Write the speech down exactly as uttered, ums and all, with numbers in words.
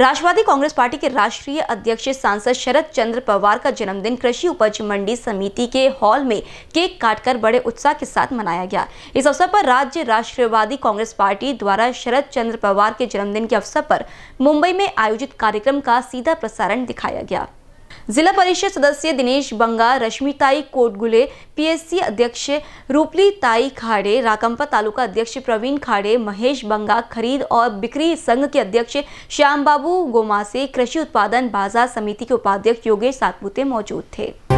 राष्ट्रवादी Congress party के राष्ट्रीय अध्यक्ष सांसद शरद चंद्र पवार का जन्मदिन कृषि उपज मंडी समिति के हॉल में केक काटकर बड़े उत्साह के साथ मनाया गया। इस अवसर पर राज्य राष्ट्रवादी कांग्रेस पार्टी द्वारा शरद चंद्र पवार के जन्मदिन के अवसर पर मुंबई में आयोजित कार्यक्रम का सीधा प्रसारण दिखाया गया। जिला परिषद सदस्य दिनेश बंगा, रश्मिताई कोटगुले, पीएससी अध्यक्ष रूपली ताई खाडे, राकंपा तालुका अध्यक्ष प्रवीण खाडे, महेश बंगा, खरीद और बिक्री संघ के अध्यक्ष श्याम बाबू गोमासे, कृषि उत्पादन बाजार समिति के उपाध्यक्ष योगेश सातपुते मौजूद थे।